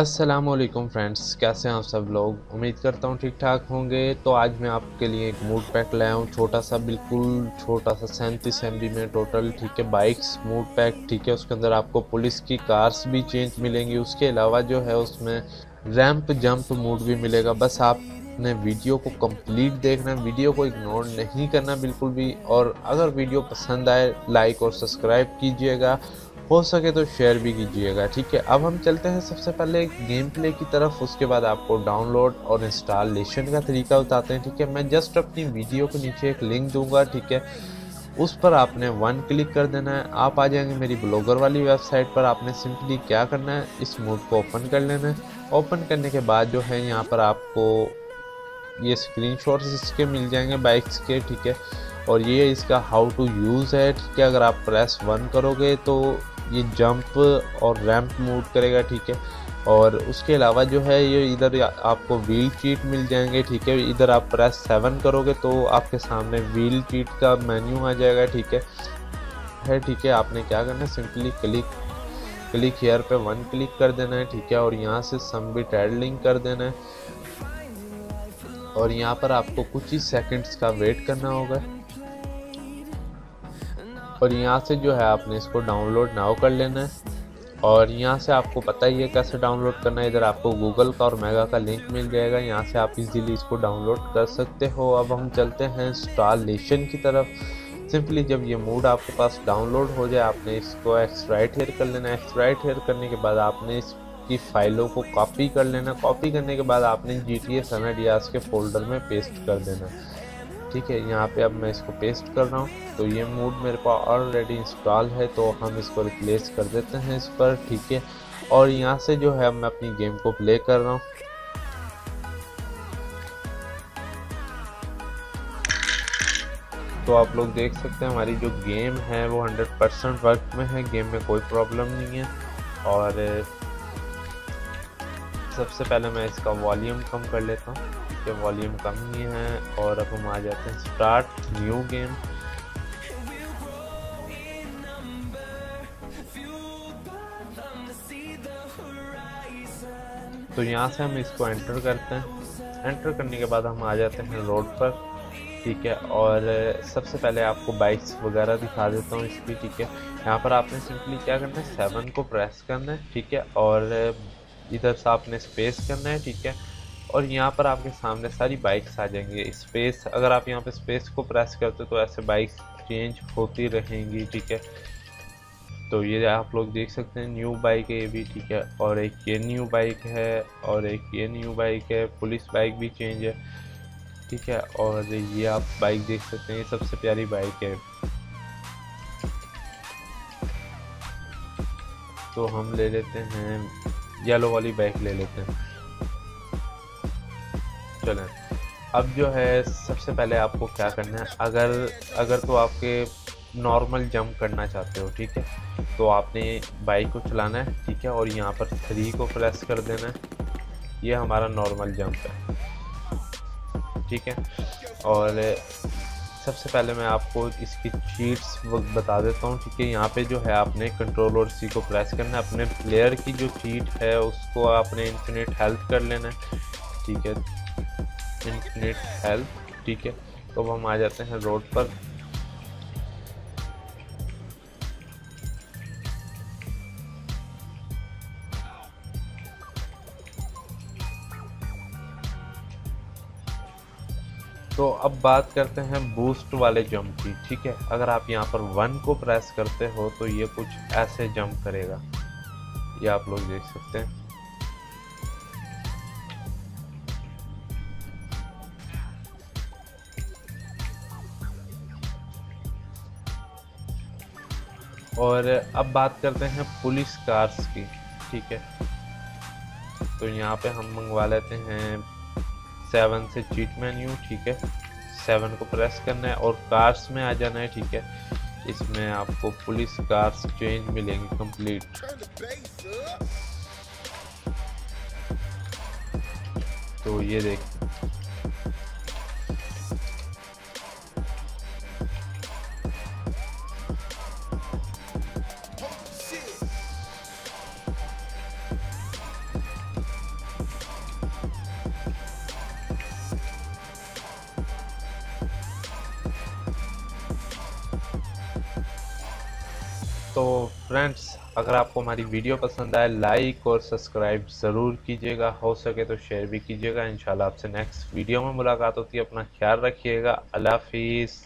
अस्सलाम वालेकुम फ्रेंड्स, कैसे हैं आप सब लोग। उम्मीद करता हूँ ठीक ठाक होंगे। तो आज मैं आपके लिए एक मूड पैक लाया हूँ, छोटा सा, बिल्कुल छोटा सा, 37 MB में टोटल, ठीक है। बाइक्स मूड पैक, ठीक है। उसके अंदर आपको पुलिस की कार्स भी चेंज मिलेंगी, उसके अलावा जो है उसमें रैंप जंप मूड भी मिलेगा। बस आपने वीडियो को कंप्लीट देखना, वीडियो को इग्नोर नहीं करना बिल्कुल भी। और अगर वीडियो पसंद आए लाइक और सब्सक्राइब कीजिएगा, हो सके तो शेयर भी कीजिएगा, ठीक है। अब हम चलते हैं सबसे पहले गेम प्ले की तरफ, उसके बाद आपको डाउनलोड और इंस्टॉलेशन का तरीका बताते हैं, ठीक है। मैं जस्ट अपनी वीडियो के नीचे एक लिंक दूंगा, ठीक है। उस पर आपने 1 क्लिक कर देना है, आप आ जाएंगे मेरी ब्लॉगर वाली वेबसाइट पर। आपने सिंपली क्या करना है, इस मूड को ओपन कर लेना है। ओपन करने के बाद जो है यहाँ पर आपको ये स्क्रीनशॉट्स इसके मिल जाएंगे बाइक्स के, ठीक है। और ये इसका हाउ टू यूज़ है, ठीक है। अगर आप प्रेस 1 करोगे तो ये जंप और रैंप मूड करेगा, ठीक है। और उसके अलावा जो है ये इधर आपको व्हील चीट मिल जाएंगे, ठीक है। इधर आप प्रेस 7 करोगे तो आपके सामने व्हील चीट का मेन्यू आ जाएगा, ठीक है ठीक है। आपने क्या करना है, सिंपली क्लिक हेयर पे 1 क्लिक कर देना है, ठीक है। और यहाँ से सबमिट हैंडलिंग कर देना है। और यहाँ पर आपको कुछ ही सेकेंड्स का वेट करना होगा। और यहाँ से जो है आपने इसको डाउनलोड नाउ कर लेना है। और यहाँ से आपको पता ही है कैसे डाउनलोड करना है। इधर आपको गूगल का और मेगा का लिंक मिल जाएगा, यहाँ से आप इजीली इसको डाउनलोड कर सकते हो। अब हम चलते हैं इंस्टॉलेशन की तरफ। सिंपली जब ये मूड आपके पास डाउनलोड हो जाए, आपने इसको एक्सट्रैक्ट हेयर कर लेना है। एक्सट्रैक्ट हेयर करने के बाद आपने इसकी फ़ाइलों को कॉपी कर लेना। कॉपी करने के बाद आपने GTA San Andreas के फोल्डर में पेस्ट कर देना, ठीक है। यहाँ पे अब मैं इसको पेस्ट कर रहा हूँ। तो ये मूड मेरे पास ऑलरेडी इंस्टॉल है, तो हम इसको रिप्लेस कर देते हैं इस पर, ठीक है। और यहाँ से जो है मैं अपनी गेम को प्ले कर रहा हूँ। तो आप लोग देख सकते हैं हमारी जो गेम है वो 100% वर्क में है, गेम में कोई प्रॉब्लम नहीं है। और सबसे पहले मैं इसका वॉल्यूम कम कर लेता हूँ, ठीक है। वॉल्यूम कम ही है। और अब हम आ जाते हैं स्टार्ट न्यू गेम। तो यहाँ से हम इसको एंटर करते हैं। एंटर करने के बाद हम आ जाते हैं रोड पर, ठीक है। और सबसे पहले आपको बाइक्स वगैरह दिखा देता हूँ इसकी, ठीक है। यहाँ पर आपने सिंपली क्या करना है, 7 को प्रेस करना है, ठीक है। और इधर से आपने स्पेस करना है, ठीक है। और यहाँ पर आपके सामने सारी बाइक्स आ जाएंगी। स्पेस, अगर आप यहाँ पे स्पेस को प्रेस करते हो तो ऐसे बाइक्स चेंज होती रहेंगी, ठीक है। तो ये आप लोग देख सकते हैं न्यू बाइक है ये भी, ठीक है। और एक ये न्यू बाइक है और एक ये न्यू बाइक है, पुलिस बाइक भी चेंज है, ठीक है। और ये आप बाइक देख सकते हैं, ये सबसे प्यारी बाइक है। तो हम ले लेते हैं येलो वाली बाइक, ले लेते हैं, चलें। अब जो है सबसे पहले आपको क्या करना है, अगर तो आपके नॉर्मल जंप करना चाहते हो, ठीक है, तो आपने बाइक को चलाना है, ठीक है। और यहाँ पर 3 को प्रेस कर देना है, ये हमारा नॉर्मल जंप है, ठीक है। और सबसे पहले मैं आपको इसकी चीट्स बता देता हूँ, ठीक है। यहाँ पे जो है आपने कंट्रोल C को प्रेस करना है, अपने प्लेयर की जो चीट है उसको आपने इन्फिनिट हेल्थ कर लेना है, ठीक है, इन्फिनिट हेल्थ, ठीक है। तो अब हम आ जाते हैं रोड पर। तो अब बात करते हैं बूस्ट वाले जंप की, ठीक है। अगर आप यहाँ पर 1 को प्रेस करते हो तो ये कुछ ऐसे जंप करेगा, ये आप लोग देख सकते हैं। और अब बात करते हैं पुलिस कार्स की, ठीक है। तो यहाँ पे हम मंगवा लेते हैं 7 से चीट मेन्यू, ठीक है। 7 को प्रेस करना है और कार्स में आ जाना है, ठीक है। इसमें आपको पुलिस कार्स चेंज मिलेंगी कंप्लीट। तो ये देख, तो फ्रेंड्स, अगर आपको हमारी वीडियो पसंद आए लाइक और सब्सक्राइब ज़रूर कीजिएगा, हो सके तो शेयर भी कीजिएगा। इंशाल्लाह आपसे नेक्स्ट वीडियो में मुलाकात होती है। अपना ख्याल रखिएगा, अल्लाह हाफिज़।